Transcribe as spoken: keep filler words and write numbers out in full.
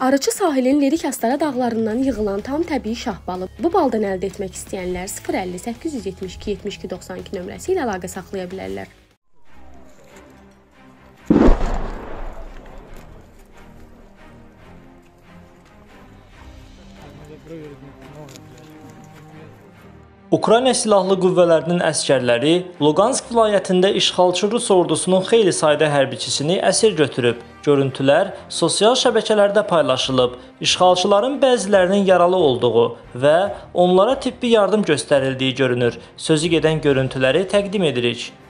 Arıçı sahilin lirik hastara dağlarından yığılan tam təbii şahbalı bu baldan əldə etmək istəyənlər sıfır əlli səkkiz yüz yetmiş iki yetmiş iki doxsan iki nömrəsi ilə əlaqə saxlaya bilərlər. Ukrayna Silahlı Qüvvələrinin əskərləri Luqansk vilayətində işğalçı Rus ordusunun xeyli sayda hərbiçisini əsir götürüb. Görüntülər sosial şəbəkələrdə paylaşılıb. İşğalçıların bəzilərinin yaralı olduğu və onlara tibbi yardım göstərildiyi görünür. Sözü gedən görüntüləri təqdim edirik.